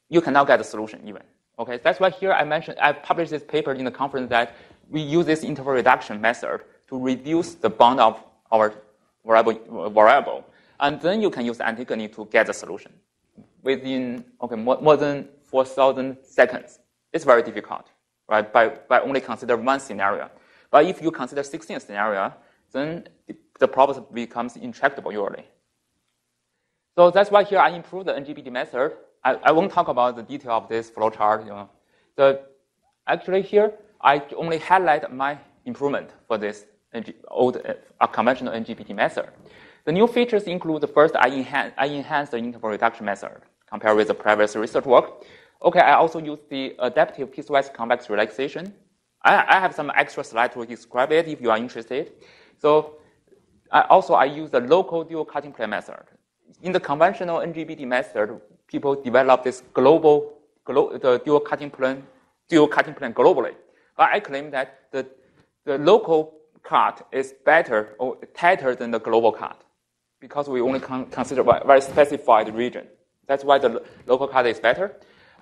you cannot get the solution even. Okay, that's why here I mentioned I published this paper in the conference that we use this interval reduction method to reduce the bound of our variable, variable, and then you can use the Antigone to get the solution within okay more, more than four thousand seconds. It's very difficult, right? By, by only consider one scenario. But if you consider sixteen scenarios, then the problem becomes intractable usually. So that's why here I improved the N G B D method. I, I won't talk about the detail of this flowchart. You know, the actually here I only highlight my improvement for this old uh, conventional N G B D method. The new features include the first I enhance I enhance the interval reduction method compared with the previous research work. Okay, I also use the adaptive piecewise convex relaxation. I, I have some extra slides to describe it if you are interested. So I also I use the local dual cutting plane method. In the conventional N G B D method, people develop this global glo the dual cutting plane dual cutting plane globally. But I claim that the the local cut is better or tighter than the global cut because we only con consider a very specified region. That's why the local cut is better.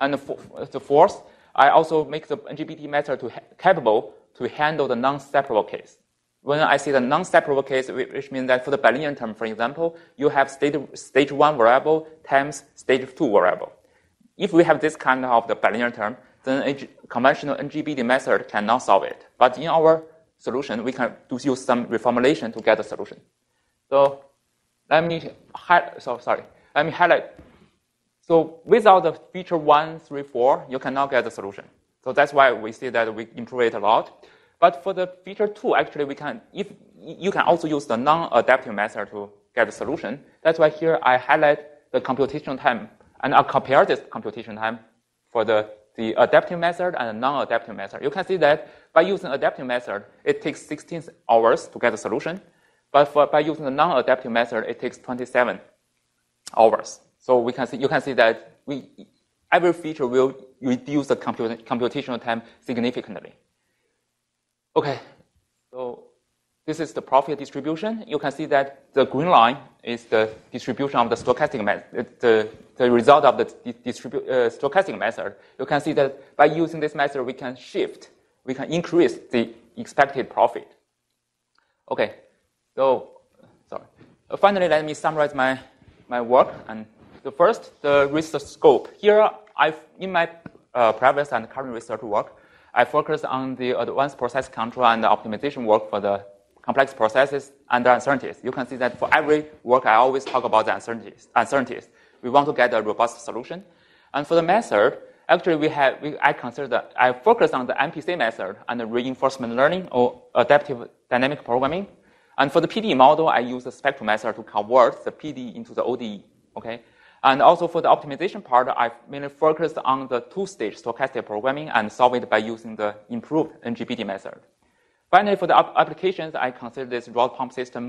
And the fourth, I also make the N G B D method to capable to handle the non-separable case. When I say the non-separable case, which means that for the bilinear term, for example, you have state, stage one variable times stage two variable. If we have this kind of the bilinear term, then conventional N G B D method cannot solve it. But in our solution, we can use some reformulation to get the solution. So let me highlight. So sorry, let me highlight. So without the feature one, three, four, you cannot get the solution. So that's why we see that we improve it a lot. But for the feature two, actually, we can if you can also use the non-adaptive method to get the solution. That's why here I highlight the computational time, and I compare this computational time for the, the adaptive method and the non-adaptive method. You can see that by using adaptive method, it takes sixteen hours to get the solution, but for, by using the non-adaptive method, it takes twenty-seven hours. So we can see, you can see that we, every feature will reduce the comput computational time significantly. Okay, so this is the profit distribution. You can see that the green line is the distribution of the stochastic method, the, the result of the distribu uh, stochastic method. You can see that by using this method, we can shift, we can increase the expected profit. Okay, so sorry. Finally, let me summarize my my work. And the first, the research scope. Here, I've, in my uh, previous and current research work, I focus on the advanced process control and the optimization work for the complex processes and the uncertainties. You can see that for every work, I always talk about the uncertainties. uncertainties. We want to get a robust solution. And for the method, actually, we have we, I consider that I focus on the M P C method and the reinforcement learning or adaptive dynamic programming. And for the P D E model, I use the spectrum method to convert the P D E into the O D E. Okay. And also for the optimization part, I mainly focused on the two-stage stochastic programming and solve it by using the improved N G B D method. Finally, for the applications, I consider this rod pump system,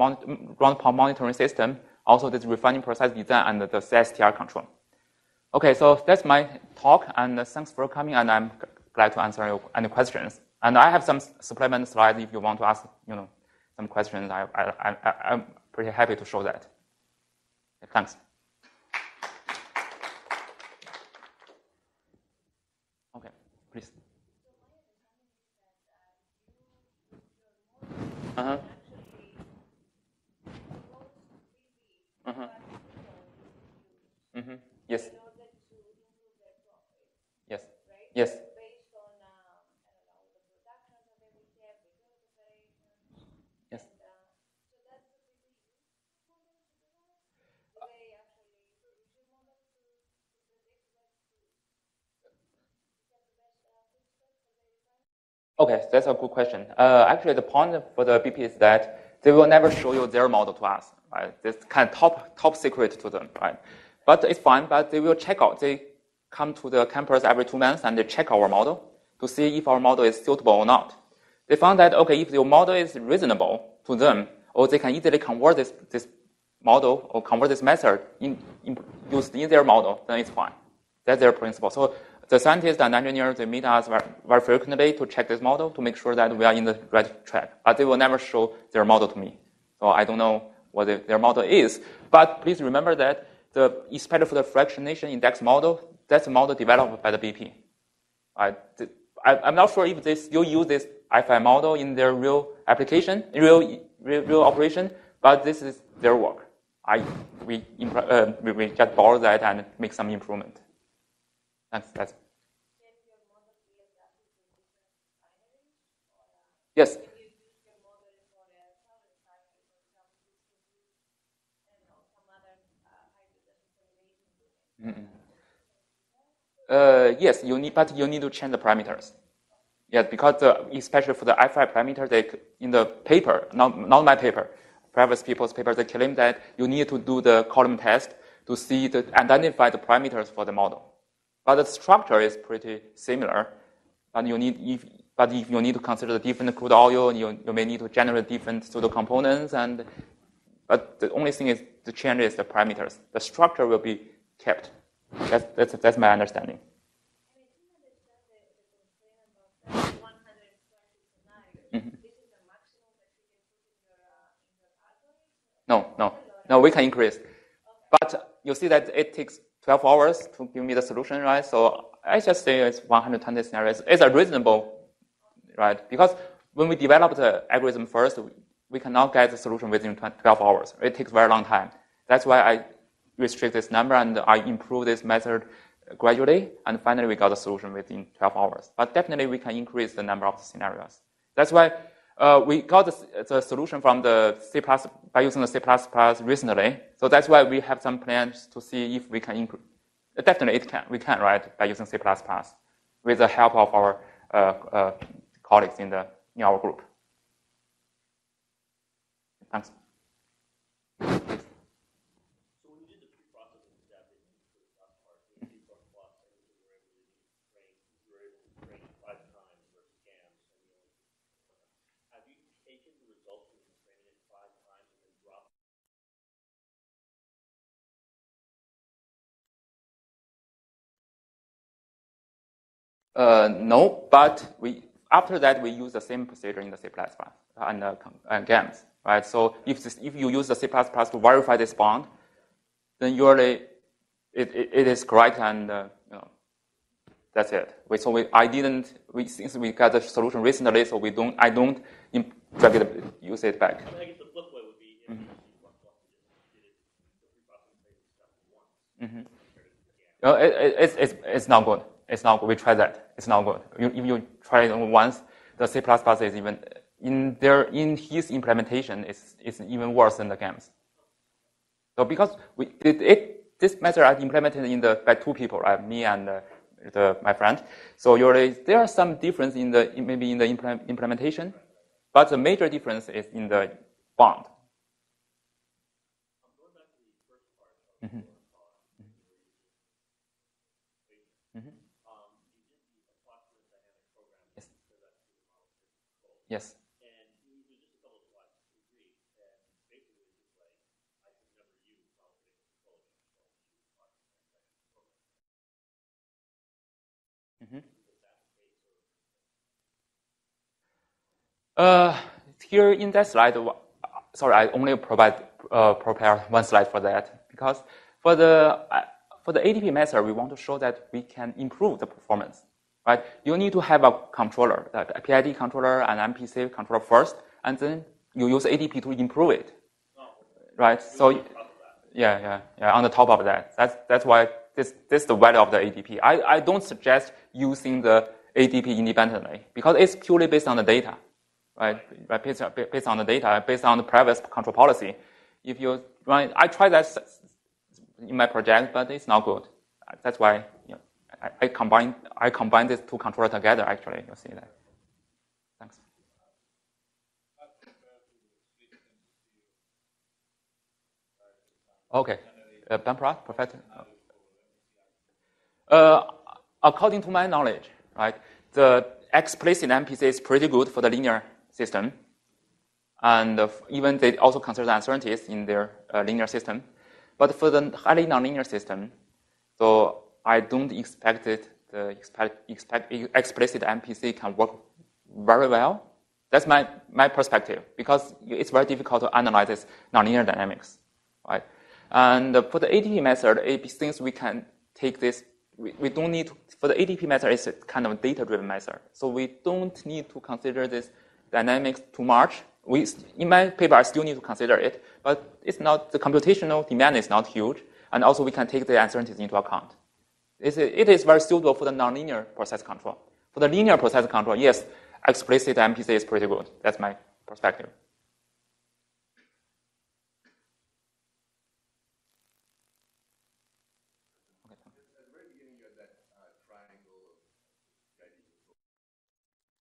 rod pump monitoring system, also this refining process design and the C S T R control. Okay, so that's my talk, and thanks for coming, and I'm glad to answer your, any questions. And I have some supplement slides if you want to ask, you know, some questions. I, I, I, I'm pretty happy to show that. Thanks. Okay, please. Uh-huh. Uh-huh. Mm-hmm. Yes. Yes. Yes. Okay, that's a good question. Uh, actually, the point for the B P is that they will never show you their model to us. Right? It's kind of top top secret to them, right? But it's fine. But they will check out. They come to the campus every two months and they check our model to see if our model is suitable or not. They found that okay, if your model is reasonable to them, or they can easily convert this this model or convert this method in, in used in their model, then it's fine. That's their principle. So. The scientists and engineers, they meet us very, very frequently to check this model to make sure that we are in the right track. But they will never show their model to me. So I don't know what the, their model is. But please remember that, the, especially for the fractionation index model, that's a model developed by the B P. I, I, I'm not sure if they still use this I F I model in their real application, real, real, real operation, but this is their work. I, we, uh, we, we just borrow that and make some improvement. That's, that's. Yes. Mm-mm. Uh, yes, you need, but you need to change the parameters. Yes, because the, especially for the I F I parameter, they in the paper, not not my paper, previous people's paper, they claim that you need to do the column test to see the identify the parameters for the model. But the structure is pretty similar. But you need, if, but if you need to consider the different crude oil, you, you may need to generate different pseudo components. And but the only thing is the change is the parameters. The structure will be kept. That's that's that's my understanding. Mm-hmm. No, no, no. We can increase, but you see that it takes twelve hours to give me the solution, right? So I just say it's one hundred twenty scenarios. It's a reasonable, right? Because when we develop the algorithm first, we cannot get the solution within twelve hours. It takes a very long time. That's why I restrict this number and I improve this method gradually. And finally, we got the solution within twelve hours. But definitely, we can increase the number of the scenarios. That's why uh, we got the, the solution from the C plus plus by using the C plus plus recently. So that's why we have some plans to see if we can increase. Definitely, it can. We can, right? By using C plus plus with the help of our uh, uh, colleagues in the in our group. Thanks. So when you did the pre-processing step, it was the last part. It was C plus plus, and you were able to train five times versus GAMS. Have you taken the results of training it five times and then dropped? Uh, no, but we after that we use the same procedure in the C plus plus and, uh, and GAMS, right? So if this, if you use the C plus plus to verify this bond, then usually it it, it is correct, and uh, you know, that's it. We, so we I didn't we since we got the solution recently, so we don't I don't imp- drag it, use it back. I guess the flip way would be if you did it the pre-processing phase step one. No, it it's it's it's not good. It's not good. We try that. It's not good. You, if you try it once, the C plus plus is even in their in his implementation is is even worse than the GAMS. So because we it, it this method I implemented in the by two people, right? Me and the, the my friend. So usually there are some difference in the maybe in the implement, implementation, but the major difference is in the bond. Mm-hmm. Yes. And we just a couple of slides to agree that basically it's like I could never use solid control program. Uh here in that slide, sorry, I only provide uh, prepare one slide for that because for the uh, for the A D P method, we want to show that we can improve the performance. Right? You need to have a controller, a P I D controller and M P C controller first, and then you use A D P to improve it, right? So, yeah, yeah, yeah. On the top of that, that's that's why this this is the value of the A D P. I I don't suggest using the A D P independently because it's purely based on the data, right? Right. Based, based on the data, based on the previous control policy. If you right, I tried that in my project, but it's not good. That's why you know, I, I combine I combine these two controllers together. Actually, you see that. Thanks. Okay, uh, Bamprat, Professor. Uh, according to my knowledge, right, the explicit M P C is pretty good for the linear system, and uh, even they also consider uncertainties in their uh, linear system. But for the highly nonlinear system, so I don't expect it. The expect, expect explicit M P C can work very well. That's my my perspective because it's very difficult to analyze this nonlinear dynamics, right? And for the A D P method, since we can take this, we, we don't need to, for the A D P method, it's a kind of data-driven method. So we don't need to consider this dynamics too much. We, in my paper, I still need to consider it, but it's not, the computational demand is not huge, and also we can take the uncertainties into account. It's, it is very suitable for the nonlinear process control. For the linear process control, yes, explicit M P C is pretty good. That's my perspective.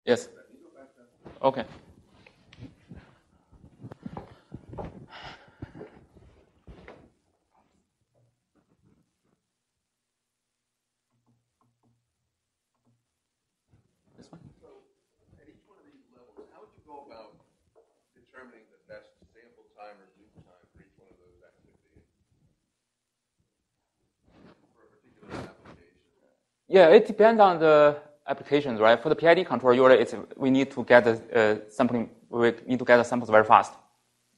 Yes. Okay. This one? So, at each one of these levels, how would you go about determining the best sample time or loop time for each one of those activities for a particular application? Yeah, it depends on the applications, right? For the P I D control, usually it's we need to get the uh, sampling. We need to get the samples very fast,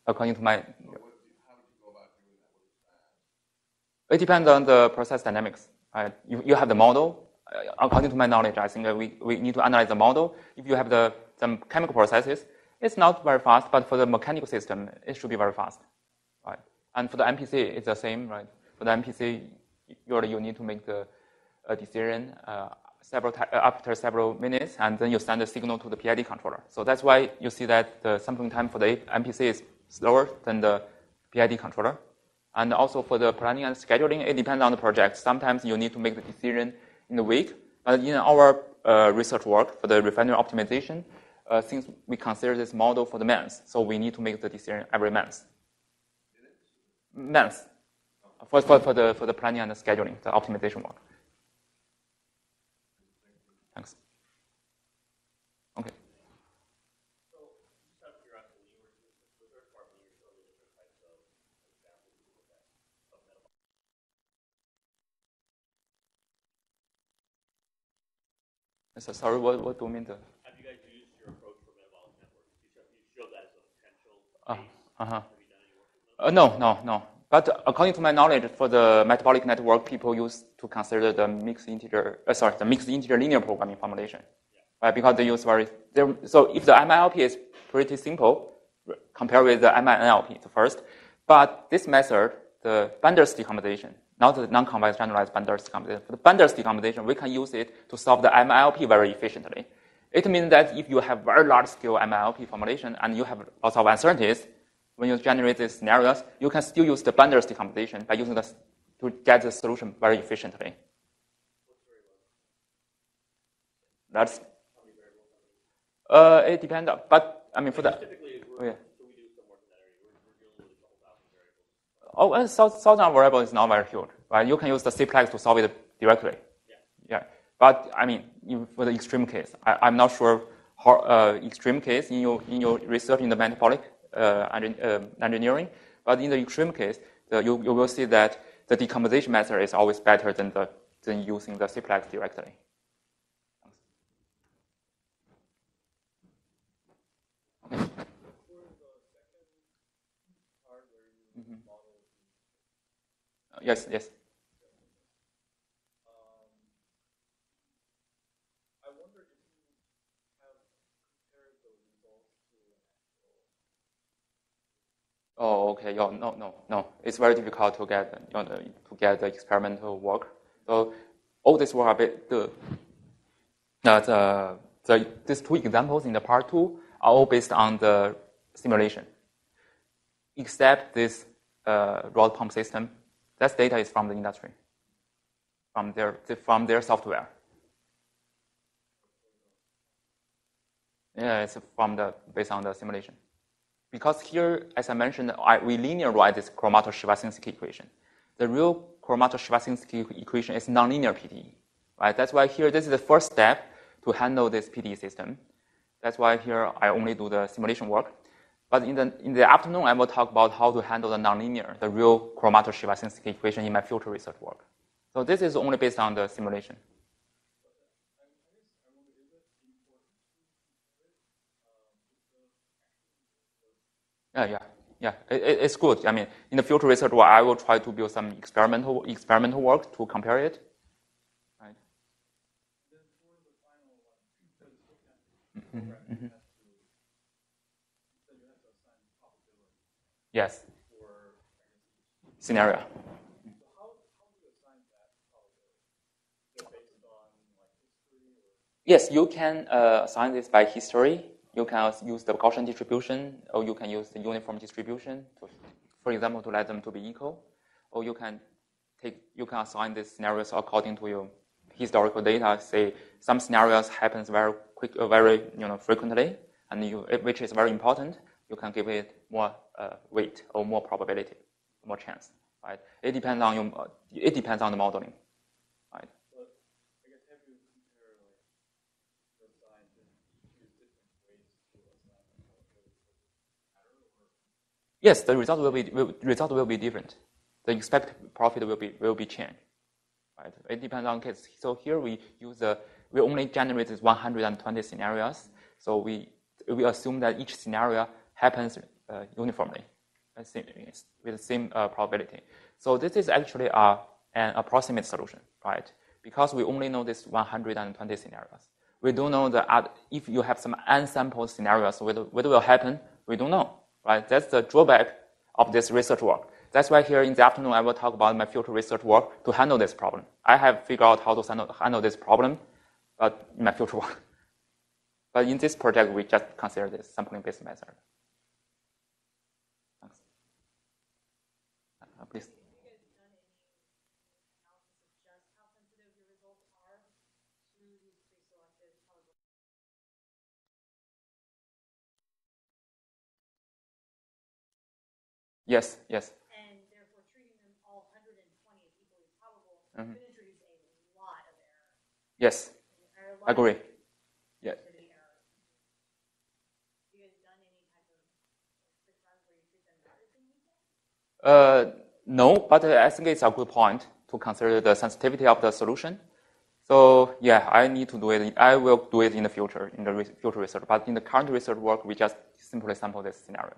according to my. So what, how would you go about doing that? It depends on the process dynamics. Right? You you have the model. According to my knowledge, I think we we need to analyze the model. If you have the some chemical processes, it's not very fast. But for the mechanical system, it should be very fast, right? And for the M P C, it's the same, right? For the M P C, usually you need to make the a decision. Uh, Several t- after several minutes, and then you send a signal to the P I D controller. So that's why you see that the sampling time for the M P C is slower than the P I D controller. And also for the planning and scheduling, it depends on the project. Sometimes you need to make the decision in a week. But in our uh, research work for the refinery optimization, uh, since we consider this model for the months, so we need to make the decision every month. Months. For, for, for, the, for the planning and the scheduling, the optimization work. Thanks. Okay. So, just out of curiosity, you were doing the research part when you were showing the different types of examples of that of metabolic. So, sorry, what, what do you mean? To... Have you guys used your approach for metabolic networks? You showed that as a potential base. Uh, uh-huh. Have you done any work with those? Uh, no, no, no. But according to my knowledge, for the metabolic network, people used to consider the mixed integer, uh, sorry, the mixed integer linear programming formulation, yeah. Right? Because they use very. So if the M I L P is pretty simple, compared with the M I N L P, the first, but this method, the Benders decomposition, not the non-convex generalized Benders decomposition, for the Benders decomposition, we can use it to solve the M I L P very efficiently. It means that if you have very large-scale M I L P formulation and you have lots of uncertainties. When you generate these scenarios, you can still use the Benders decomposition by using this to get the solution very efficiently. That's uh, it depends on, but I mean for that. Yeah. Oh, and thousand variable is not very huge, right? You can use the C P L E X to solve it directly. Yeah. Yeah. But I mean, for the extreme case, I, I'm not sure how uh, extreme case in your in your research in the metabolic. Uh, uh, engineering, but in the extreme case, the, you, you will see that the decomposition method is always better than the than using the C P L E X directly. Okay. Mm-hmm. Yes, yes. Oh, okay. Yeah, no, no, no. It's very difficult to get you know, to get the experimental work. So all this work a bit. The, the, the these two examples in the part two are all based on the simulation, except this uh, rod pump system. That data is from the industry, from their from their software. Yeah, it's from the based on the simulation. Because here, as I mentioned, I, we linear write this Kuramoto-Sivashinsky equation. The real Kuramoto-Sivashinsky equation is nonlinear P D E, right? That's why here this is the first step to handle this P D E system. That's why here I only do the simulation work. But in the in the afternoon, I will talk about how to handle the nonlinear, the real Kuramoto-Sivashinsky equation in my future research work. So this is only based on the simulation. Yeah, yeah, yeah. It, it, it's good. I mean, in the future research, well, I will try to build some experimental experimental work to compare it. Right. Mm-hmm. Mm-hmm. Yes. Scenario. Yes, you can uh, assign this by history. You can use the Gaussian distribution, or you can use the uniform distribution, to, for example, to let them to be equal. Or you can take, you can assign these scenarios according to your historical data. Say some scenarios happens very quick, very you know frequently, and you, which is very important. You can give it more uh, weight or more probability, more chance. Right? It depends on your, it depends on the modeling. Yes, the result will be will, result will be different. The expected profit will be will be changed, right? It depends on case. So here we use the we only generate one hundred twenty scenarios. So we we assume that each scenario happens uh, uniformly, with the same uh, probability. So this is actually a, an approximate solution, right? Because we only know this one hundred twenty scenarios. We don't know the other, if you have some unsampled scenarios, what what will happen? We don't know. Right? That's the drawback of this research work. That's why here in the afternoon I will talk about my future research work to handle this problem. I have figured out how to handle this problem, but in my future work. But in this project, we just consider this sampling-based method. Thanks. Uh, please. Yes, yes. And therefore, treating them all one hundred twenty as equally probable mm-hmm. could introduce a lot of error. Yes, I agree. Yeah. Have you guys done any type of exercise where you treat them better than you can? Uh, no, but I think it's a good point to consider the sensitivity of the solution. So yeah, I need to do it. I will do it in the future, in the re- future research. But in the current research work, we just simply sample this scenario.